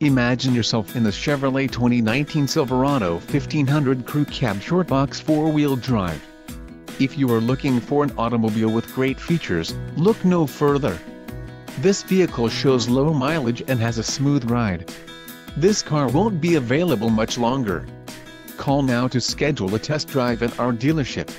Imagine yourself in the Chevrolet 2019 Silverado 1500 Crew Cab Short Box 4-wheel drive. If you are looking for an automobile with great features, look no further. This vehicle shows low mileage and has a smooth ride. This car won't be available much longer. Call now to schedule a test drive at our dealership.